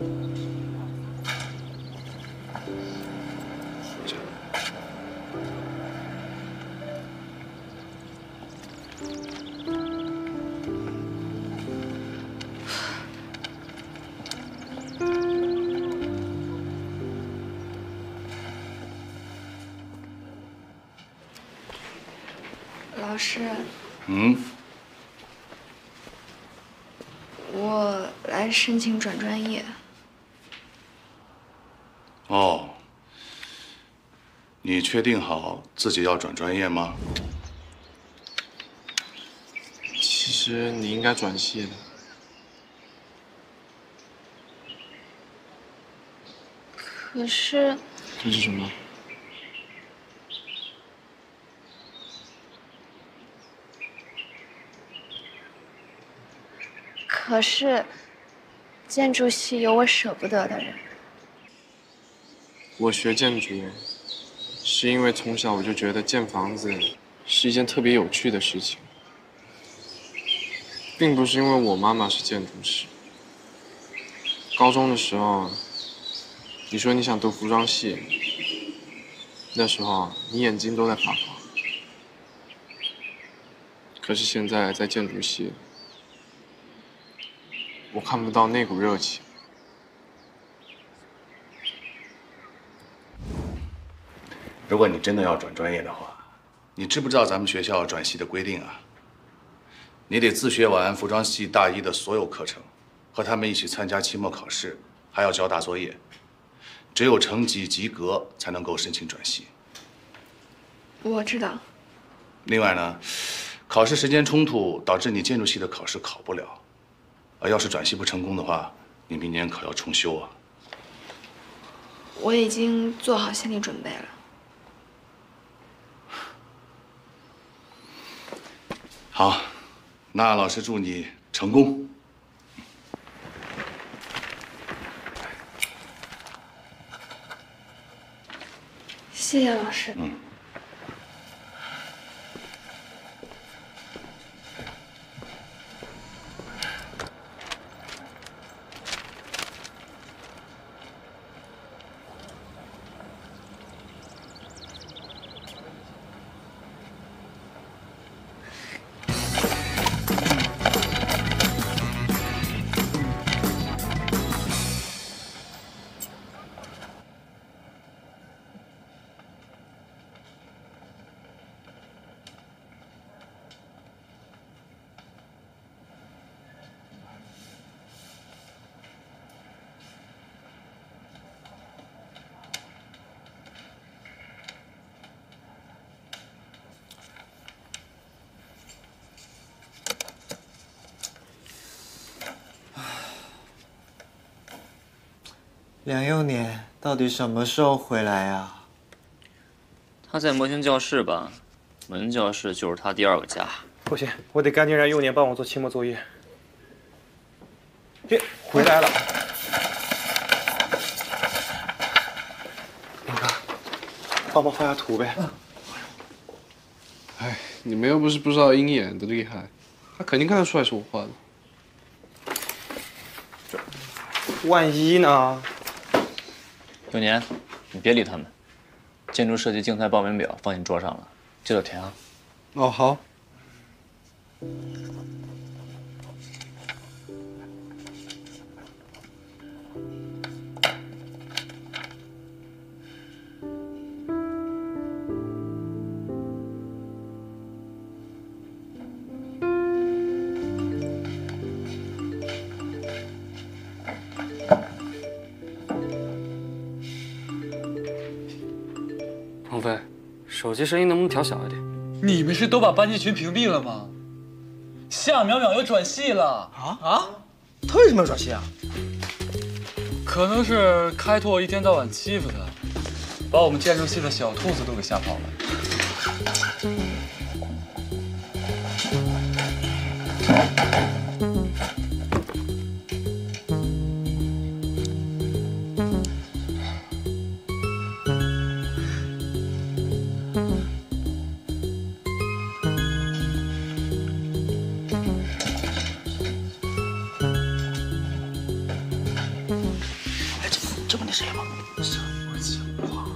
老师，我来申请转专业。哦，你确定好自己要转专业吗？其实你应该转系的。可是。这是什么？ 可是，建筑系有我舍不得的人。我学建筑，是因为从小我就觉得建房子是一件特别有趣的事情，并不是因为我妈妈是建筑师。高中的时候，你说你想读服装系，那时候你眼睛都在发光。可是现在在建筑系。 我看不到那股热情。如果你真的要转专业的话，你知不知道咱们学校转系的规定啊？你得自学完服装系大一的所有课程，和他们一起参加期末考试，还要交大作业。只有成绩及格才能够申请转系。我知道。另外呢，考试时间冲突导致你建筑系的考试考不了。 要是转系不成功的话，你明年可要重修啊！我已经做好心理准备了。好，那老师祝你成功。谢谢老师。2幼年到底什么时候回来啊？他在模型教室吧，模型教室就是他第二个家。不行，我得赶紧让幼年帮我做期末作业。耶，回来了。老哥，帮忙画下图呗。哎，你们又不是不知道鹰眼的厉害，他肯定看得出来是我画的。这万一呢？ 幼年，你别理他们。建筑设计竞赛报名表放你桌上了，记得填啊。哦，好。手机声音能不能调小一点？你们是都把班级群屏蔽了吗？夏淼淼又转系了啊！他为什么要转系啊？可能是开拓一天到晚欺负他，把我们建筑系的小兔子都给吓跑了。哎，这不那谁吗？什么情况？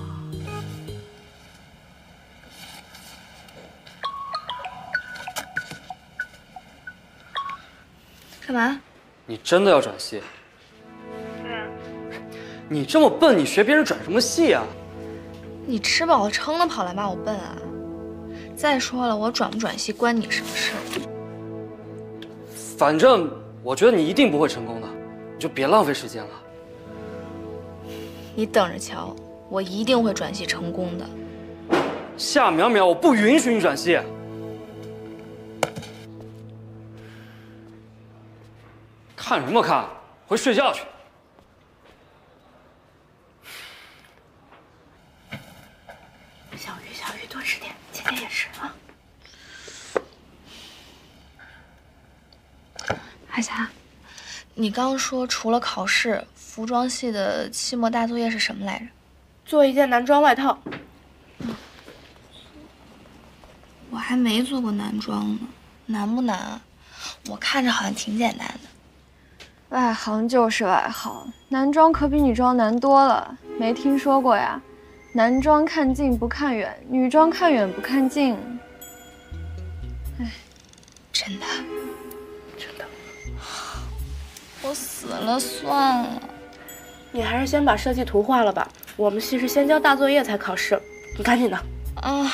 干嘛？你真的要转系？对啊。你这么笨，你学别人转什么系啊？你吃饱了撑的跑来骂我笨啊？再说了，我转不转系关你什么事？反正我觉得你一定不会成功的，你就别浪费时间了。你等着瞧，我一定会转系成功的。夏淼淼，我不允许你转系。看什么看？回去睡觉去。小鱼，小鱼，多吃点，今天也是啊。海霞，你刚说除了考试。 服装系的期末大作业是什么来着？做一件男装外套。我还没做过男装呢，难不难啊？我看着好像挺简单的。外行就是外行，男装可比女装难多了。没听说过呀？男装看近不看远，女装看远不看近。哎，真的，真的，我死了算了。 你还是先把设计图画了吧，我们系是先交大作业才考试，你赶紧的。啊！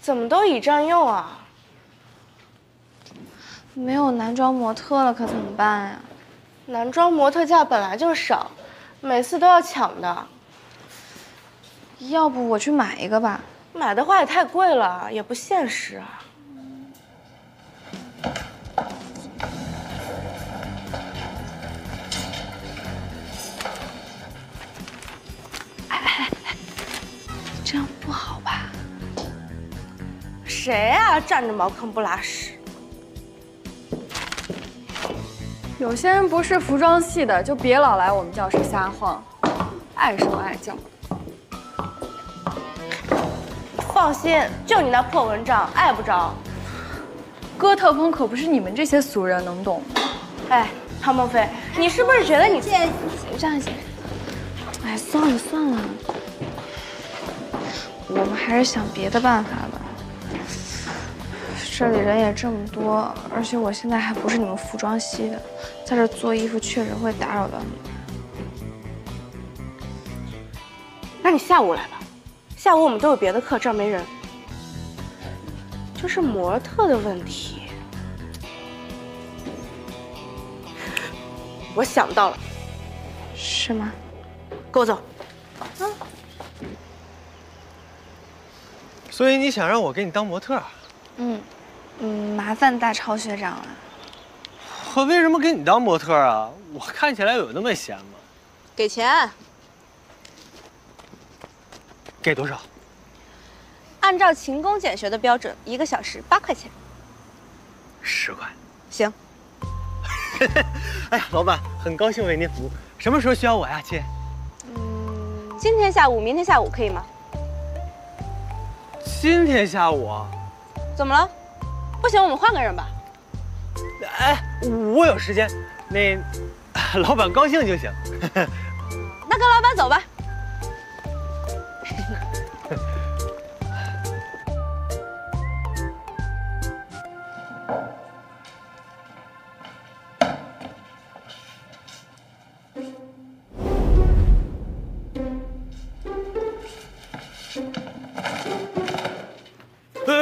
怎么都已占用啊！没有男装模特了，可怎么办呀？男装模特价本来就少，每次都要抢的。要不我去买一个吧？买的话也太贵了，也不现实啊。哎哎哎！这样不好吧？ 谁啊，占着茅坑不拉屎！有些人不是服装系的，就别老来我们教室瞎晃，碍手碍脚。放心，就你那破蚊帐，碍不着。哥特风可不是你们这些俗人能懂的。哎，唐梦菲，你是不是觉得你这样行？哎，算了算了，我们还是想别的办法吧。 这里人也这么多，而且我现在还不是你们服装系的，在这做衣服确实会打扰到你。那你下午来吧，下午我们都有别的课，这儿没人。就是模特的问题，我想到了。是吗？跟我走。嗯。所以你想让我给你当模特？嗯。 麻烦大超学长了。我为什么给你当模特啊？我看起来有那么闲吗？给钱。给多少？按照勤工俭学的标准，1个小时8块钱。10块。行。哎呀，老板，很高兴为您服务。什么时候需要我呀，亲？今天下午、明天下午可以吗？今天下午？怎么了？ 不行，我们换个人吧。哎，我有时间，那老板高兴就行。那跟老板走吧。哎，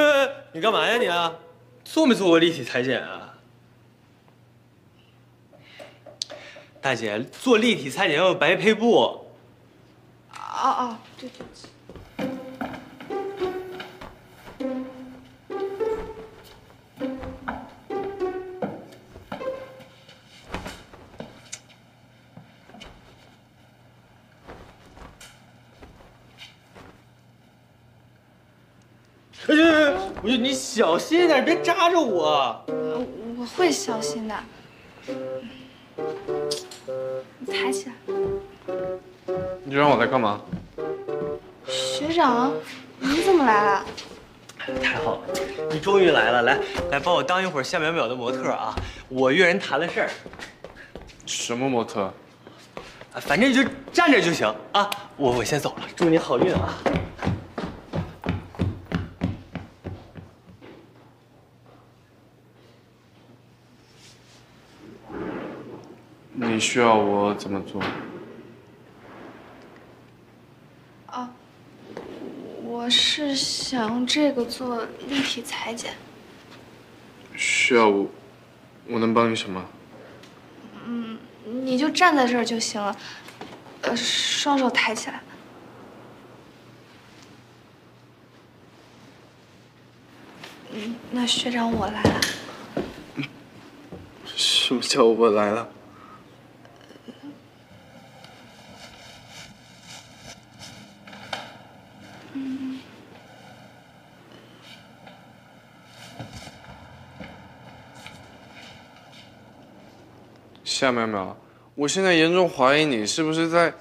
你干嘛呀你啊？ 做没做过立体裁剪啊，大姐？做立体裁剪要用白胚布。哦哦，对对对。哎呀，我就你小心一点，别扎着我。我会小心的。你抬起来。你让我来干嘛？学长，你怎么来了？ 太好了，你终于来了，来帮我当一会儿夏淼淼的模特啊！我约人谈了事儿。什么模特？啊，反正就站着就行啊！我先走了，祝你好运啊！你需要我怎么做？啊。 我是想用这个做立体裁剪。需要我能帮你什么？嗯，你就站在这儿就行了。双手抬起来。嗯，那学长我来了。什么叫我来了？ 夏淼淼，我现在严重怀疑你是不是在……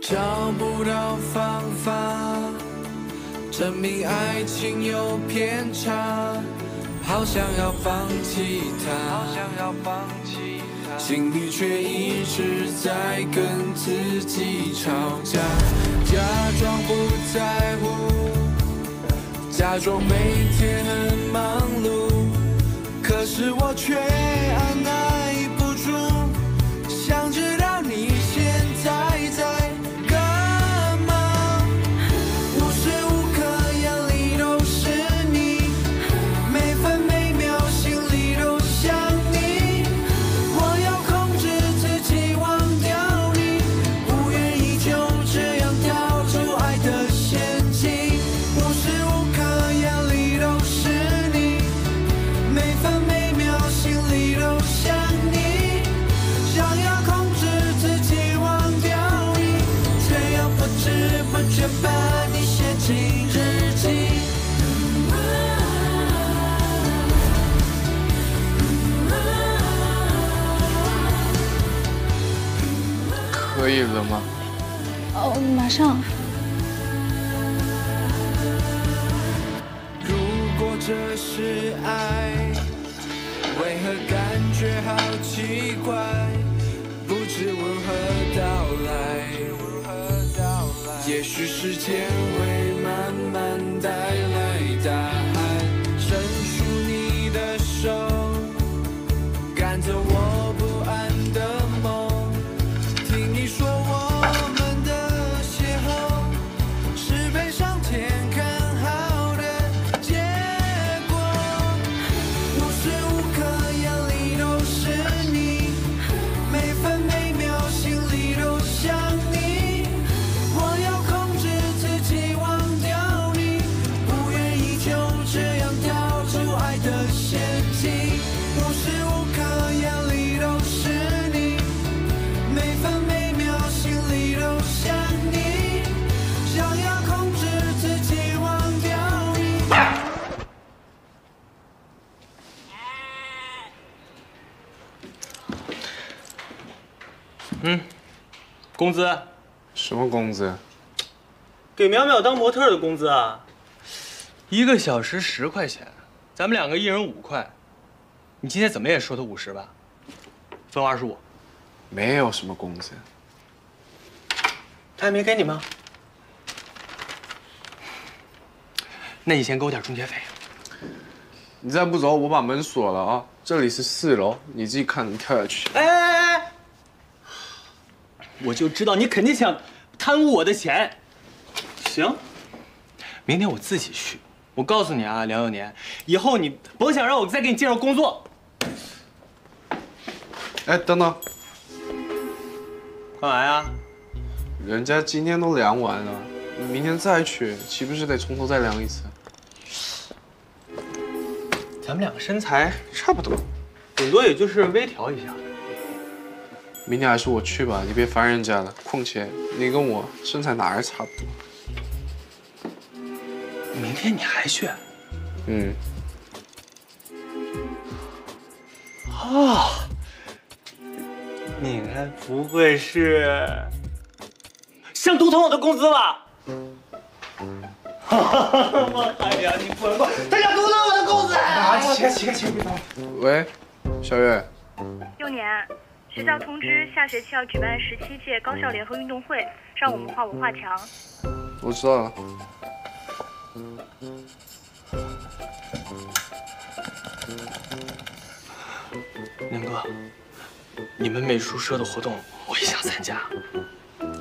找不到方法证明爱情有偏差，好想要放弃它，心里却一直在跟自己吵架，假装不在乎。 假装每天很忙碌，可是我却按捺不住，想知道你现在在干嘛？无时无刻眼里都是你，每分每秒心里都想你。我要控制自己忘掉你，不愿意就这样掉入爱的陷阱。无时无刻。 把你写进日记。可以了吗？哦，马上。如果这是爱，为何感觉好奇怪？不知温和到来。 也许时间会慢慢带来答案，伸出你的手，赶走我不安的梦。听你说我们的邂逅是被上天看好的结果，无时无刻眼里都是你，每分每秒心里都想你。 嗯，工资？什么工资？给淼淼当模特的工资啊！1个小时10块钱，咱们2个1人5块。你今天怎么也说他50吧？分我25。没有什么工资。他还没给你吗？那你先给我点中介费。你再不走，我把门锁了啊！这里是4楼，你自己看你跳下去。哎！ 我就知道你肯定想贪污我的钱。行，明天我自己去。我告诉你啊，梁有年，以后你甭想让我再给你介绍工作。哎，等等，干嘛呀？人家今天都量完了，你明天再去，岂不是得从头再量一次？咱们2个身材差不多，顶多也就是微调一下。明天还是我去吧，你别烦人家了。况且你跟我身材哪儿差不多。明天你还去？嗯。哦，你该不会是想独吞我的工资吧？哈哈哈哈哈！哎呀，你滚吧，他想独吞我的工资！啊，起开，别动！喂，小月。幼年。 学校通知，下学期要举办17届高校联合运动会，让我们画我画墙。我知道了。宁哥，你们美术社的活动我也想参加。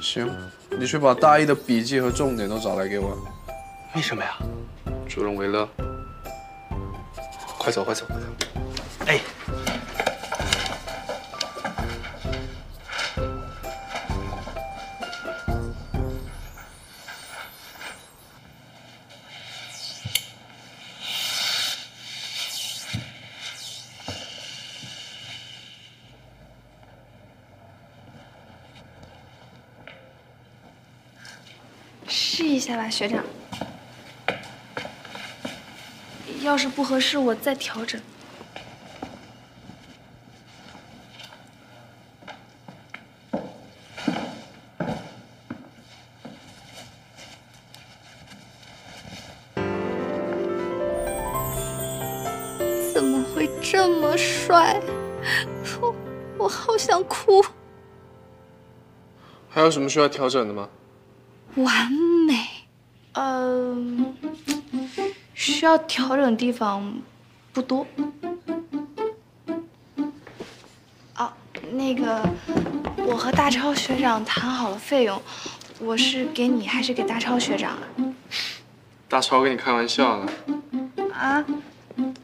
行，你去把大一的笔记和重点都找来给我。为什么呀？助人为乐。快走！哎。 下吧，学长。要是不合适，我再调整。怎么会这么帅？我好想哭。还有什么需要调整的吗？完美。 需要调整的地方不多。啊，那个，我和大超学长谈好了费用，我是给你还是给大超学长啊？大超跟你开玩笑呢。啊？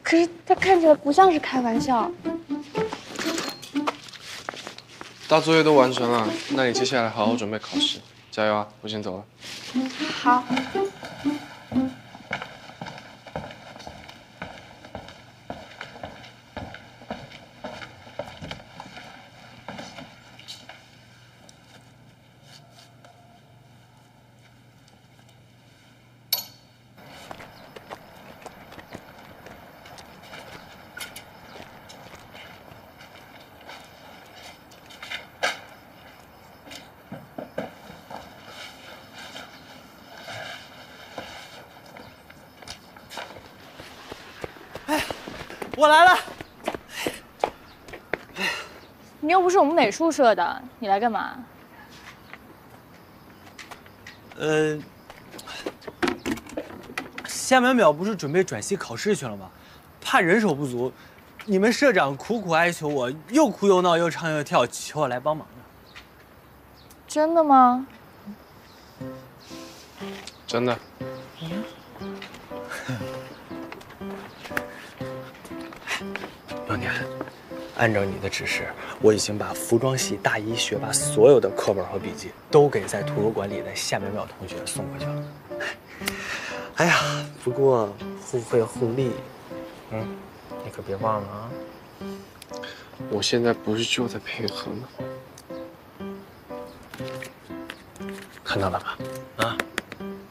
可是他看起来不像是开玩笑。大作业都完成了，那你接下来好好准备考试，加油啊！我先走了。好。 我来了。你又不是我们美术社的，你来干嘛？夏淼淼不是准备转系考试去了吗？怕人手不足，你们社长苦苦哀求我，又哭又闹又唱又跳，求我来帮忙呢。真的吗？真的。按照你的指示，我已经把服装系大一学霸所有的课本和笔记都给在图书馆里的夏淼淼同学送过去了。哎呀，不过互惠互利，你可别忘了啊！我现在不是就在配合吗？看到了吧？啊，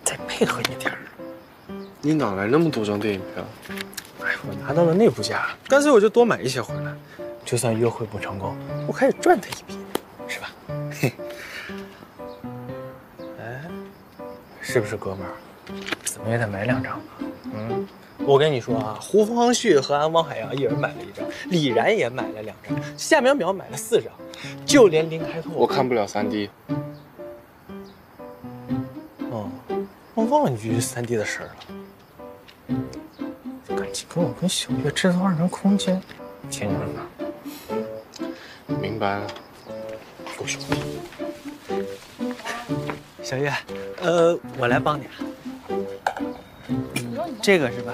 再配合一点儿。你哪来那么多张电影票？哎，我拿到了内部价，干脆我就多买一些回来。 就算约会不成功，我还得赚他一笔，是吧？嘿，哎，是不是哥们儿？怎么也得买2张吧？嗯，我跟你说啊，胡光旭和安汪海洋一人买了1张，李然也买了2张，夏淼淼买了4张，就连林开拓，我看不了3D。哦，我忘了你去3D 的事儿了。赶紧跟我跟小月制造2人空间，天哪！ 明白了，够凶。小月，我来帮你啊。这个是吧？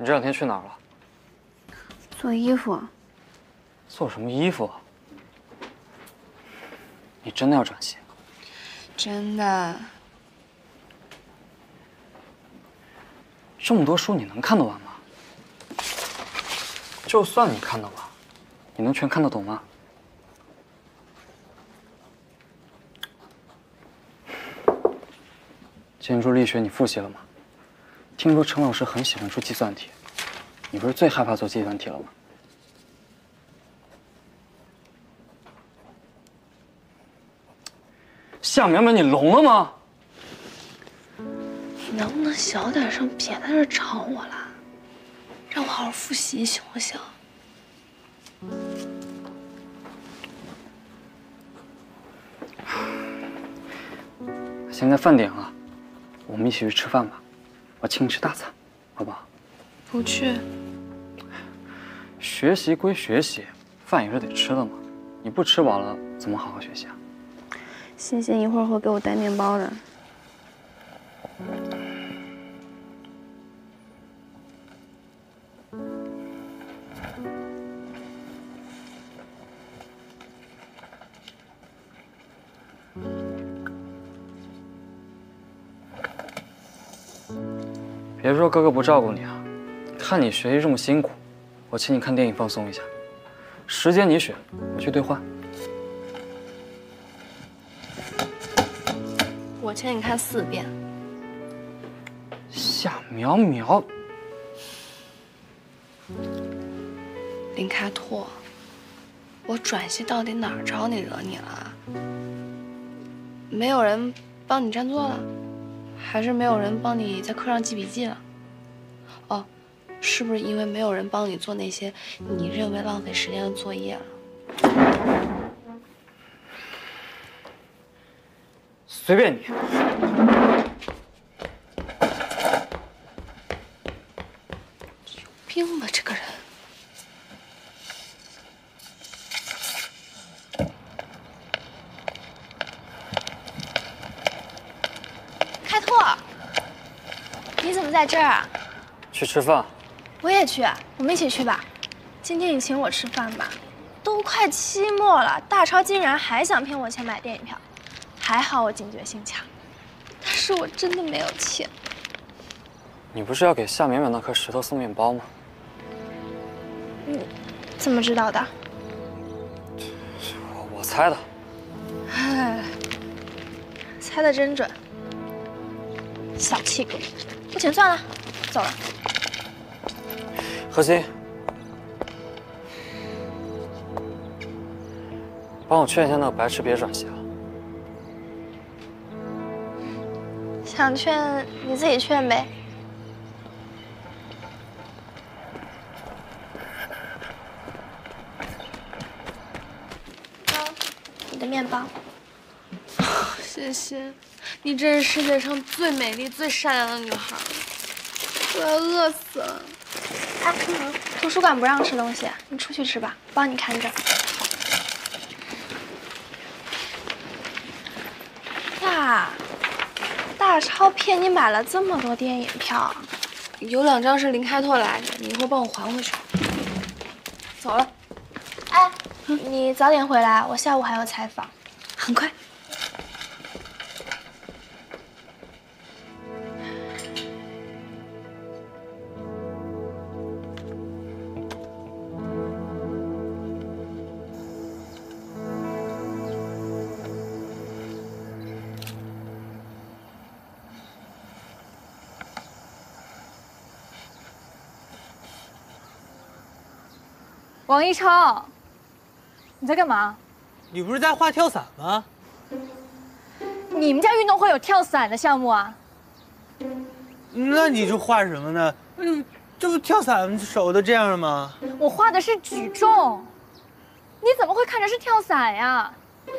你这两天去哪儿了？做衣服。做什么衣服？你真的要转系？真的。这么多书你能看得完吗？就算你看得完，你能全看得懂吗？ 建筑力学你复习了吗？听说陈老师很喜欢出计算题，你不是最害怕做计算题了吗？夏淼淼，你聋了吗？你能不能小点声，别在这吵我了，让我好好复习行不行？现在饭点了。 我们一起去吃饭吧，我请你吃大餐，好不好？不去。学习归学习，饭也是得吃的嘛。你不吃饱了，怎么好好学习啊？欣欣一会儿会给我带面包的。别说哥哥不照顾你啊，看你学习这么辛苦，我请你看电影放松一下。时间你选，我去兑换。我请你看4遍。夏淼淼，林开拓，我转系到底哪儿招你惹你了？没有人帮你占座了？ 还是没有人帮你在课上记笔记了？哦，是不是因为没有人帮你做那些你认为浪费时间的作业了？随便你。有病吧这个人！ 在这儿啊，去吃饭。我也去，我们一起去吧。今天你请我吃饭吧。都快期末了，大超竟然还想骗我钱买电影票，还好我警觉性强，但是我真的没有钱。你不是要给夏淼淼那颗石头送面包吗？你怎么知道的？我猜的。哎，猜的真准，小气鬼。 不行，算了，走了。何欣，帮我劝一下那个白痴别转系了。想劝你自己劝呗。哥，你的面包。谢谢。 你真是世界上最美丽、最善良的女孩，我要饿死了。哎，图书馆不让吃东西，你出去吃吧，帮你看着。大超骗你买了这么多电影票，有2张是林开拓来的，你一会儿帮我还回去。走了。哎，你早点回来，我下午还有采访，很快。 王一超，你在干嘛？你不是在画跳伞吗？你们家运动会有跳伞的项目啊？那你就画什么呢？这不跳伞手都这样了吗？我画的是举重，你怎么会看着是跳伞呀？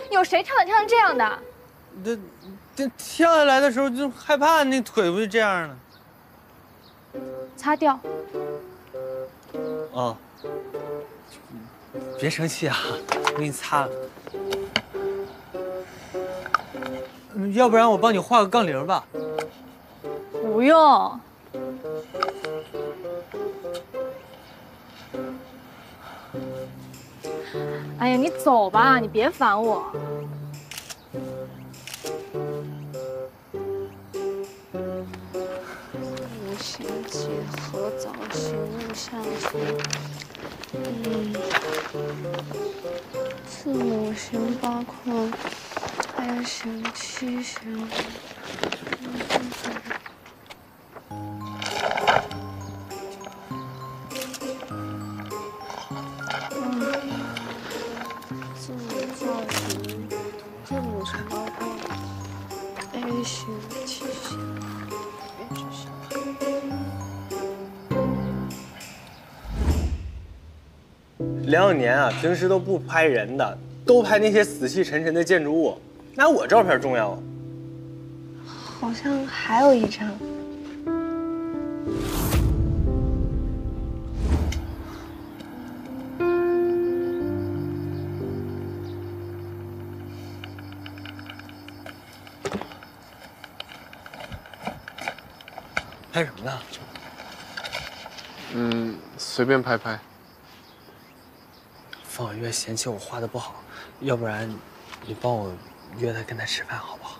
有谁跳伞跳成这样的？这跳下来的时候就害怕，那腿不就这样了？擦掉。哦。 别生气啊，我给你擦了。要不然我帮你画个杠铃吧。不用。哎呀，你走吧，你别烦我。五行结合，早行入相处。字母行八空，还有行七行。 梁永年啊，平时都不拍人的，都拍那些死气沉沉的建筑物，拿我照片重要啊。好像还有一张，拍什么呢？随便拍拍。 方小月嫌弃我画的不好，要不然你帮我约她跟她吃饭好不好？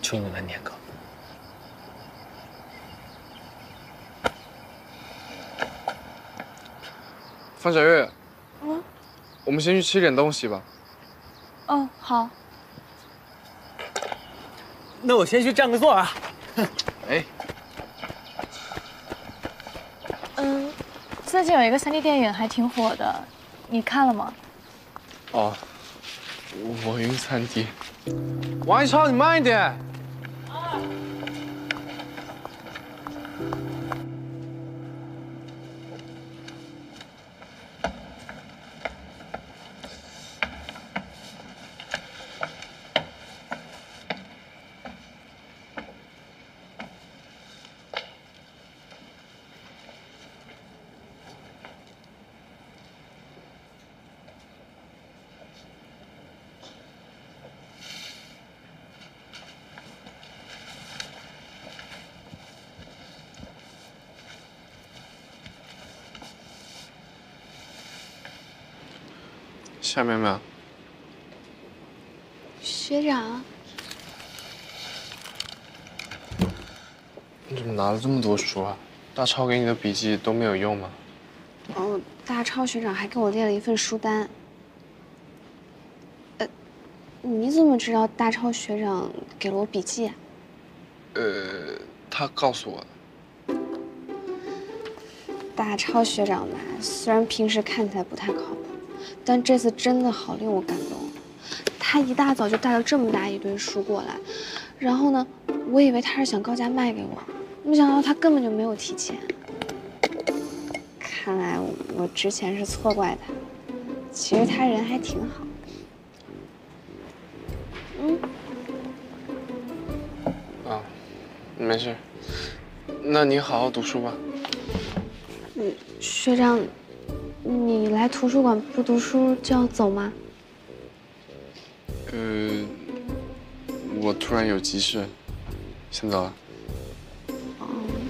求你了，年哥。方小月，我们先去吃点东西吧。哦，好。那我先去占个座啊。哎。最近有一个3D 电影还挺火的。 你看了吗？哦，我晕3D。王一超，你慢一点。啊、夏淼淼，学长，你怎么拿了这么多书啊？大超给你的笔记都没有用吗？哦，大超学长还给我列了一份书单。你怎么知道大超学长给了我笔记啊？他告诉我的。 大超学长吧，虽然平时看起来不太靠谱。 但这次真的好令我感动，他一大早就带了这么大一堆书过来，然后呢，我以为他是想高价卖给我，没想到他根本就没有提钱。看来我之前是错怪他，其实他人还挺好。啊，没事，那你好好读书吧。学长。 你来图书馆不读书就要走吗？我突然有急事，先走了。哦。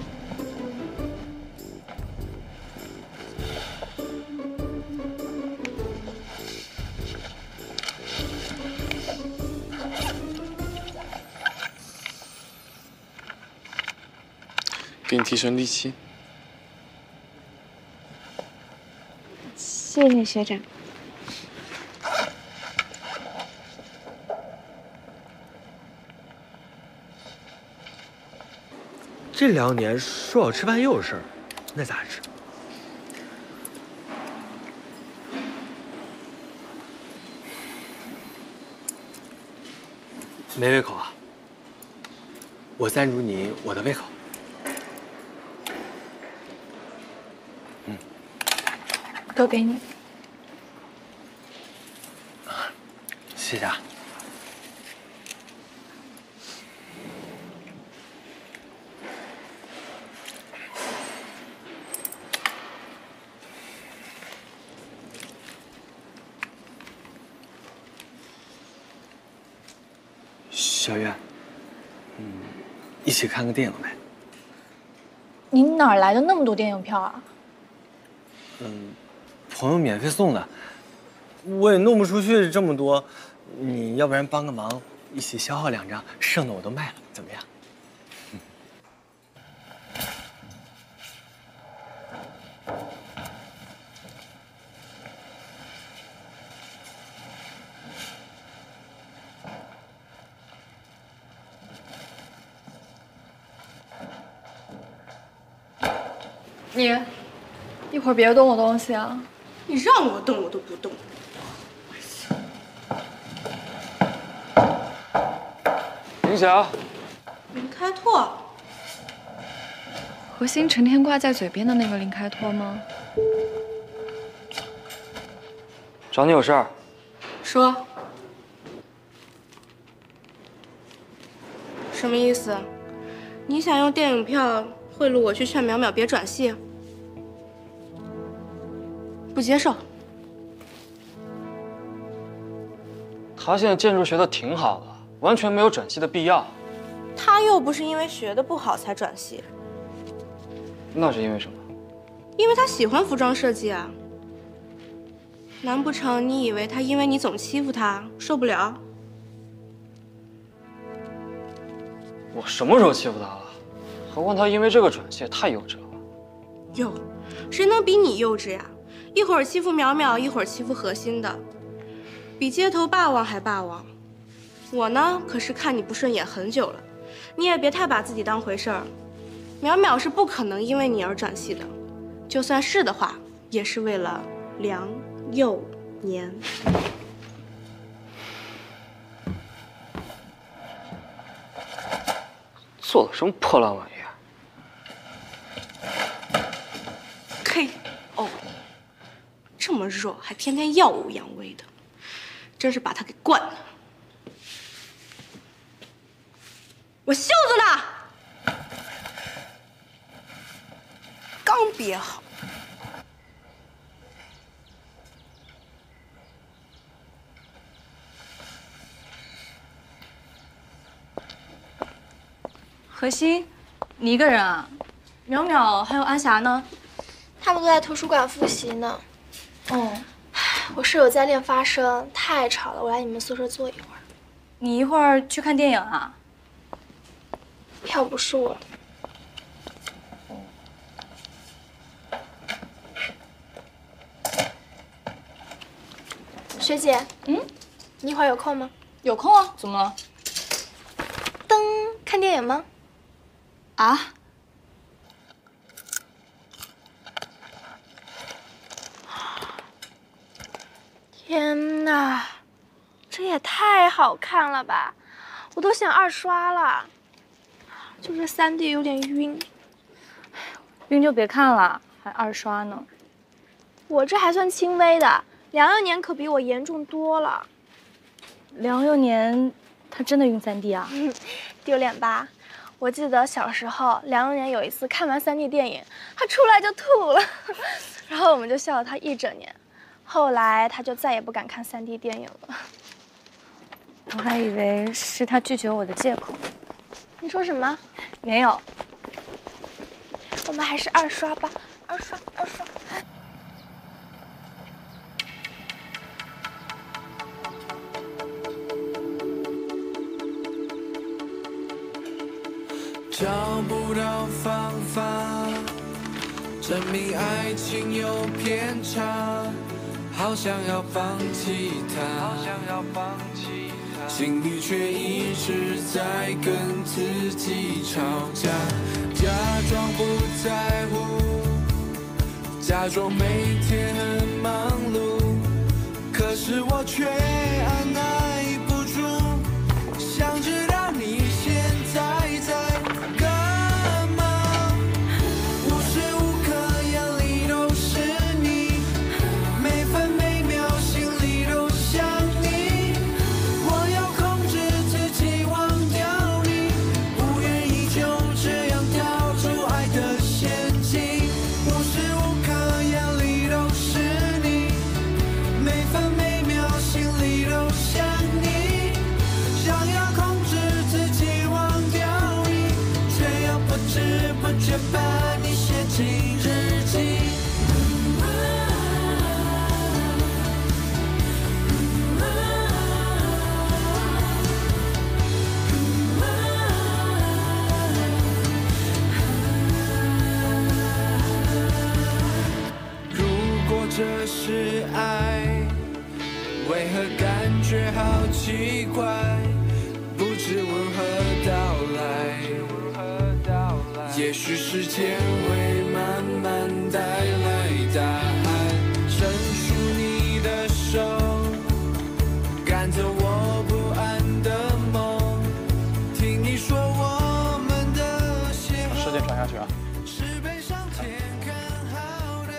给你提升力气。 谢谢学长。这两年说好吃饭又有事儿，那咋吃？没胃口啊？我赞助你我的胃口。 都给你，谢谢啊。小月，一起看个电影呗。你哪来的那么多电影票啊？朋友免费送的，我也弄不出去这么多，你要不然帮个忙，一起消耗两张，剩的我都卖了，怎么样？ 你一会儿别动我东西啊！你让我动我都不动。云霞，林开拓，何心成天挂在嘴边的那个林开拓吗？找你有事儿。说。什么意思？你想用电影票？ 贿赂我去劝淼淼别转系，不接受。他现在建筑学的挺好的，完全没有转系的必要。他又不是因为学的不好才转系，那是因为什么？因为他喜欢服装设计啊。难不成你以为他因为你总欺负他受不了？我什么时候欺负他了？ 何况他因为这个转系太幼稚了。哟，谁能比你幼稚呀？一会儿欺负淼淼，一会儿欺负何心的，比街头霸王还霸王。我呢，可是看你不顺眼很久了。你也别太把自己当回事儿。淼淼是不可能因为你而转系的，就算是的话，也是为了梁幼年。 做了什么破烂玩意儿 ？KO， 这么弱还天天耀武扬威的，真是把他给惯了。我袖子呢？刚别好。 何心，你一个人啊？淼淼还有安霞呢？他们都在图书馆复习呢。哦，我室友在练发声，太吵了，我来你们宿舍坐一会儿。你一会儿去看电影啊？票不是我的。学姐，你一会儿有空吗？有空啊，怎么了？噔，看电影吗？ 啊！天哪，这也太好看了吧！我都想二刷了，就这3D 有点晕。晕就别看了，还二刷呢。我这还算轻微的，梁幼年可比我严重多了。梁幼年他真的晕3D 啊？丢脸吧？ 我记得小时候，梁幼年有一次看完3D 电影，他出来就吐了，然后我们就笑了他一整年。后来他就再也不敢看3D 电影了。我还以为是他拒绝我的借口。你说什么？没有。我们还是二刷吧，二刷。 找不到方法证明爱情有偏差，好想要放弃它，心里却一直在跟自己吵架，假装不在乎，假装每天很忙碌，可是我却按捺不住，想知道你现在在。这是爱？为何感觉好奇怪？不知为何到来。也许时间会慢慢带来答案。伸出你的手，赶走我不安的梦。听你说我们的邂逅。视线传下去啊。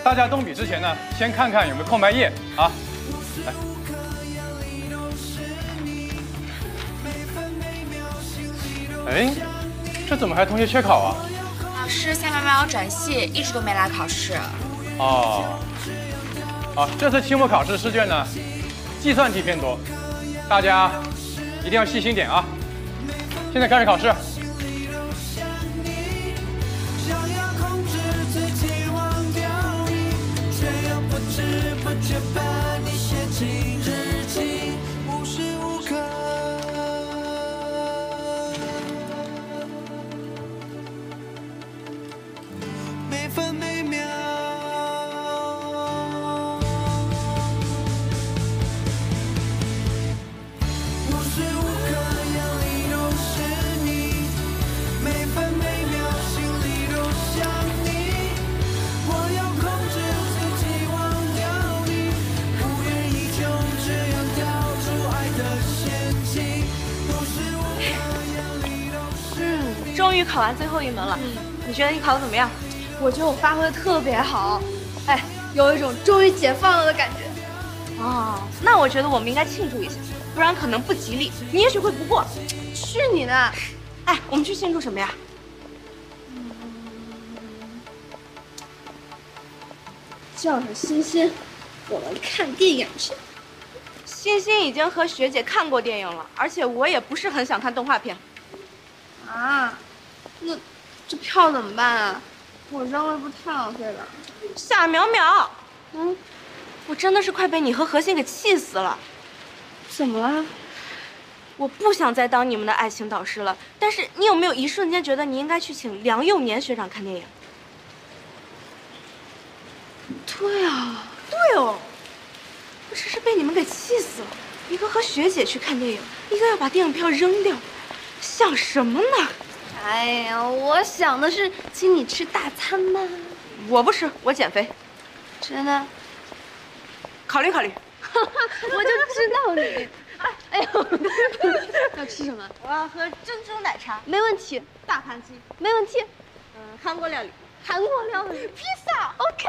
大家动笔之前呢，先看看有没有空白页啊。来，哎，这怎么还有同学缺考啊？老师下半班要转系，一直都没来考试。哦，好，这次期末考试试卷呢，计算题偏多，大家一定要细心点啊。现在开始考试。 考完最后一门了，你觉得你考得怎么样？我觉得我发挥的特别好，哎，有一种终于解放了的感觉。哦，那我觉得我们应该庆祝一下，不然可能不吉利，你也许会不过。去你的！哎，我们去庆祝什么呀？叫上欣欣，我们看电影去。欣欣已经和学姐看过电影了，而且我也不是很想看动画片。啊。 那这票怎么办啊？我扔了不是太浪费了。夏淼淼，嗯，我真的是快被你和何欣给气死了。怎么了？我不想再当你们的爱情导师了。但是你有没有一瞬间觉得你应该去请梁幼年学长看电影？对啊，对哦，我真是被你们给气死了。一个和学姐去看电影，一个要把电影票扔掉，想什么呢？ 哎呀，我想的是请你吃大餐嘛。我不吃，我减肥。真的？考虑考虑。我就知道你。哎呦，要吃什么？我要喝珍珠奶茶。没问题。大盘鸡。没问题。韩国料理。韩国料理。披萨。OK。